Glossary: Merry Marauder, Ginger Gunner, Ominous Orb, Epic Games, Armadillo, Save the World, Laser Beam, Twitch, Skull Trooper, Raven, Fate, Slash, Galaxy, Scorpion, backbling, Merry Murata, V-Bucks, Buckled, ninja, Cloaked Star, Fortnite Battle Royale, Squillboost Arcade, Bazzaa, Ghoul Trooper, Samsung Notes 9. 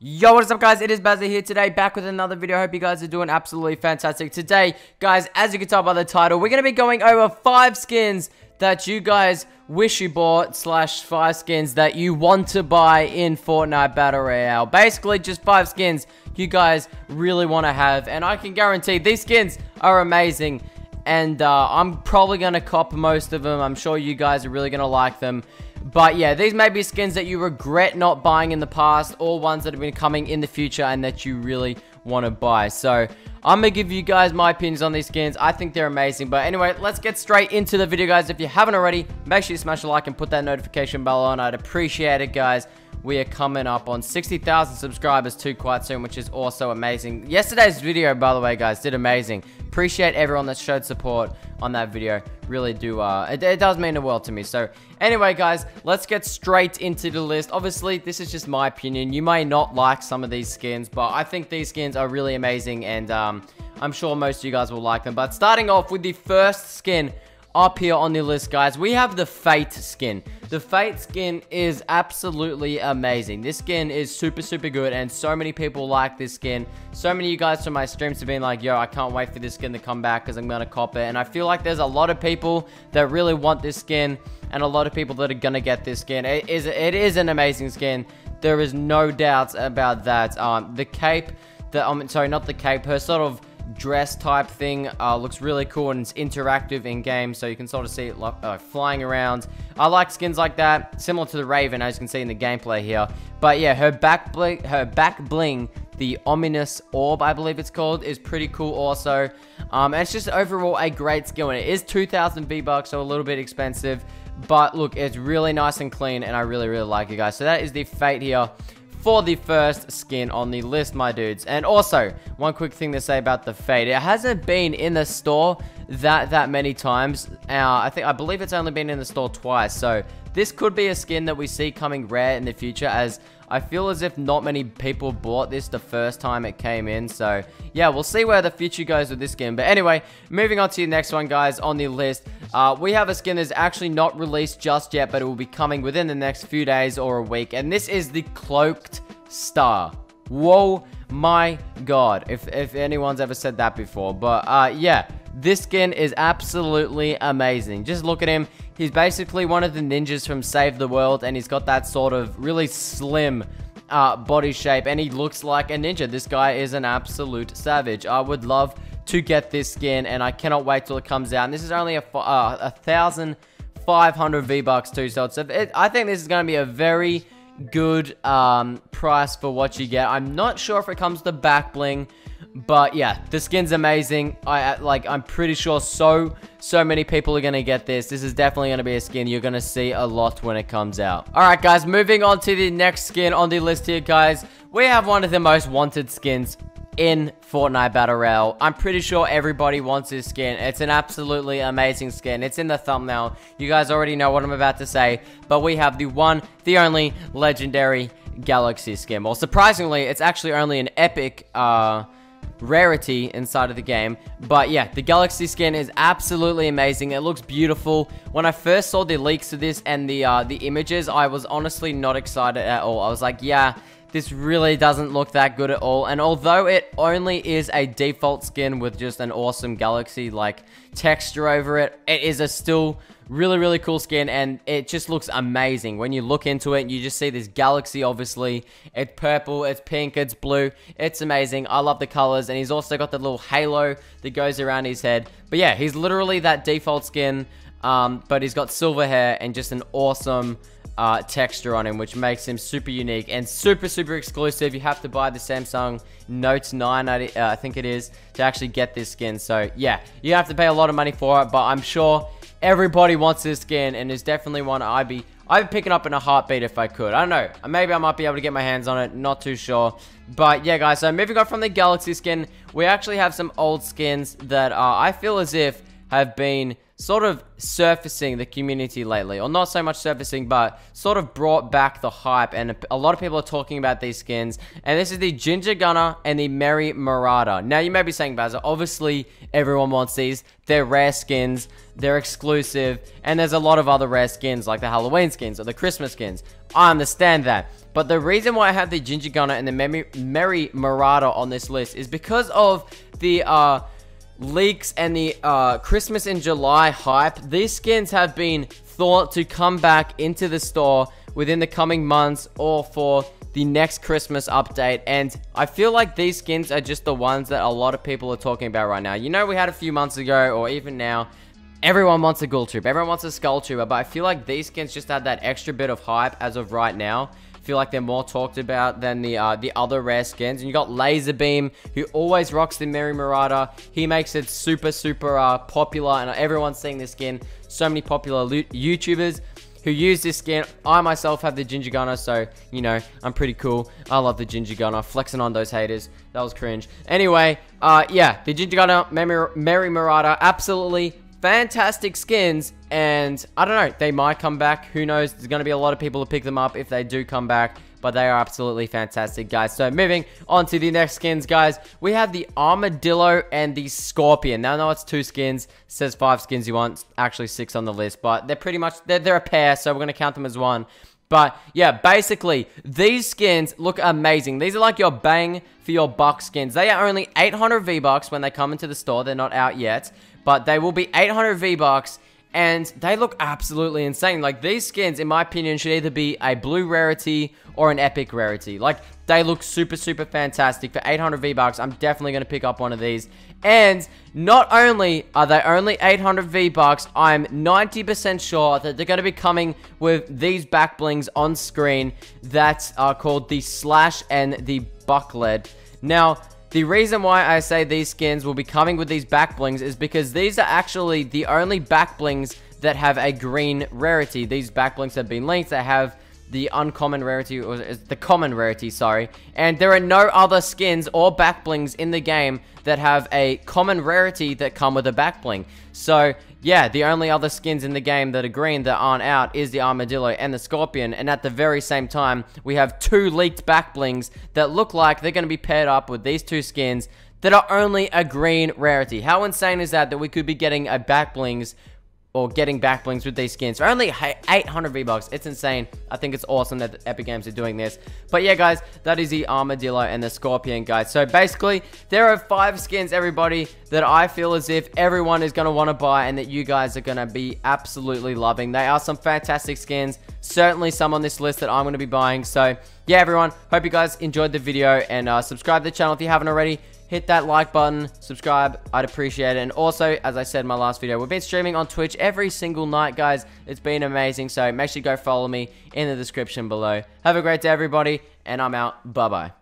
Yo, what's up guys, it is Bazzaa here today, back with another video. Hope you guys are doing absolutely fantastic. Today, guys, as you can tell by the title, we're going to be going over 5 skins that you guys wish you bought, slash 5 skins that you want to buy in Fortnite Battle Royale. Basically, just 5 skins you guys really want to have, and I can guarantee these skins are amazing. And I'm probably going to cop most of them. I'm sure you guys are really going to like them. But yeah, these may be skins that you regret not buying in the past, or ones that have been coming in the future and that you really want to buy. So I'm going to give you guys my opinions on these skins. I think they're amazing. But anyway, let's get straight into the video, guys. If you haven't already, make sure you smash a like and put that notification bell on. I'd appreciate it, guys. We are coming up on 60,000 subscribers too quite soon, which is also amazing. Yesterday's video, by the way, guys, did amazing. Appreciate everyone that showed support on that video. Really do. It does mean the world to me. So anyway, guys, let's get straight into the list. Obviously, this is just my opinion. You may not like some of these skins, but I think these skins are really amazing, and I'm sure most of you guys will like them. But starting off with the first skin up here on the list, guys, we have the Fate skin. The Fate skin is absolutely amazing. This skin is super, super good, and so many people like this skin. So many of you guys from my streams have been like, yo, I can't wait for this skin to come back because I'm going to cop it. And I feel like there's a lot of people that really want this skin, and a lot of people that are going to get this skin. It is an amazing skin. There is no doubts about that. The cape, sorry, not the cape, her sort of dress type thing looks really cool, and it's interactive in game, so you can sort of see it flying around. I like skins like that, similar to the Raven, as you can see in the gameplay here. But yeah, her back bling, the Ominous Orb, I believe it's called, is pretty cool also. And it's just overall a great skill, and it is 2,000 V-Bucks, so a little bit expensive, but look, it's really nice and clean, and I really, really like it, guys. So that is the Fate here for the first skin on the list, my dudes. And also, one quick thing to say about the Fate. It hasn't been in the store that many times. I believe it's only been in the store twice. So this could be a skin that we see coming rare in the future, as I feel as if not many people bought this the first time it came in. So yeah, we'll see where the future goes with this skin. But anyway, moving on to the next one, guys, on the list. We have a skin that's actually not released just yet, but it will be coming within the next few days or a week. And this is the Cloaked Star. Whoa, my God, if anyone's ever said that before. But yeah, this skin is absolutely amazing. Just look at him. He's basically one of the ninjas from Save the World, and he's got that sort of really slim body shape, and he looks like a ninja. This guy is an absolute savage. I would love to get this skin, and I cannot wait till it comes out. And this is only 1,500 V-Bucks too, so I think this is going to be a very good price for what you get. I'm not sure if it comes to back bling, but yeah, the skin's amazing. I'm pretty sure so many people are gonna get this. This is definitely gonna be a skin you're gonna see a lot when it comes out. All right, guys, moving on to the next skin on the list here, guys. We have one of the most wanted skins in Fortnite Battle Royale. I'm pretty sure everybody wants this skin. It's an absolutely amazing skin. It's in the thumbnail. You guys already know what I'm about to say, but we have the one, the only legendary Galaxy skin. Well, surprisingly, it's actually only an epic rarity inside of the game. But yeah, the Galaxy skin is absolutely amazing. It looks beautiful. When I first saw the leaks of this and the images, I was honestly not excited at all. I was like, yeah, this really doesn't look that good at all. And although it only is a default skin with just an awesome Galaxy like texture over it, it is a still really, really cool skin, and it just looks amazing. When you look into it, you just see this Galaxy, obviously. It's purple, it's pink, it's blue. It's amazing. I love the colors, and he's also got the little halo that goes around his head. But yeah, he's literally that default skin, but he's got silver hair and just an awesome texture on him, which makes him super unique and super, super exclusive. You have to buy the Samsung Notes 9, I think it is, to actually get this skin. So yeah, you have to pay a lot of money for it, but I'm sure everybody wants this skin, and it's definitely one I'd be picking up in a heartbeat if I could. I don't know, maybe I might be able to get my hands on it, not too sure. But yeah, guys, so moving on from the Galaxy skin, we actually have some old skins that I feel as if have been sort of surfacing the community lately, or not so much surfacing, but sort of brought back the hype, and a lot of people are talking about these skins. And this is the Ginger Gunner and the Merry Marauder. Now you may be saying, Bazzaa, obviously everyone wants these, they're rare skins, they're exclusive, and there's a lot of other rare skins like the Halloween skins or the Christmas skins. I understand that. But the reason why I have the Ginger Gunner and the Merry Marauder on this list is because of the leaks and the Christmas in July hype. These skins have been thought to come back into the store within the coming months or for the next Christmas update, and I feel like these skins are just the ones that a lot of people are talking about right now. You know, we had a few months ago, or even now, everyone wants a Ghoul Trooper, everyone wants a Skull Trooper, but I feel like these skins just had that extra bit of hype as of right now. I feel like they're more talked about than the other rare skins. And you got Laser Beam, who always rocks the Merry Murata. He makes it super, super popular, and everyone's seeing this skin. So many popular YouTubers who use this skin. I myself have the Ginger Gunner, so, you know, I'm pretty cool. I love the Ginger Gunner. Flexing on those haters. That was cringe. Anyway, yeah, the Ginger Gunner, Merry Murata, absolutely fantastic skins, and I don't know, they might come back. Who knows? There's going to be a lot of people who pick them up if they do come back, but they are absolutely fantastic, guys. So moving on to the next skins, guys, we have the Armadillo and the Scorpion. Now I know it's two skins, it says five skins you want, actually six on the list, but they're pretty much, they're a pair, so we're going to count them as one. But yeah, basically, these skins look amazing. These are like your bang for your buck skins. They are only 800 V-Bucks when they come into the store. They're not out yet, but they will be 800 V-Bucks. And they look absolutely insane. Like, these skins, in my opinion, should either be a blue rarity or an epic rarity. Like, they look super, super fantastic. For 800 V-Bucks, I'm definitely going to pick up one of these. And not only are they only 800 V-Bucks, I'm 90% sure that they're going to be coming with these back blings on screen that are called the Slash and the Buckled. Now, the reason why I say these skins will be coming with these back blings is because these are actually the only back blings that have a green rarity. These back blings have been linked. They have the uncommon rarity, or the common rarity, sorry. And there are no other skins or back blings in the game that have a common rarity that come with a back bling. So yeah, the only other skins in the game that are green that aren't out is the Armadillo and the Scorpion, and at the very same time, we have two leaked back blings that look like they're going to be paired up with these two skins that are only a green rarity. How insane is that, that we could be getting a back blings, or getting back blings with these skins for only 800 V-Bucks. It's insane. I think it's awesome that Epic Games are doing this. But yeah, guys, that is the Armadillo and the Scorpion, guys. So basically, there are five skins, everybody, that I feel as if everyone is going to want to buy and that you guys are going to be absolutely loving. They are some fantastic skins. Certainly some on this list that I'm going to be buying. So yeah, everyone, hope you guys enjoyed the video, and subscribe to the channel if you haven't already. Hit that like button, subscribe, I'd appreciate it. And also, as I said in my last video, we've been streaming on Twitch every single night, guys. It's been amazing, so make sure you go follow me in the description below. Have a great day, everybody, and I'm out. Bye-bye.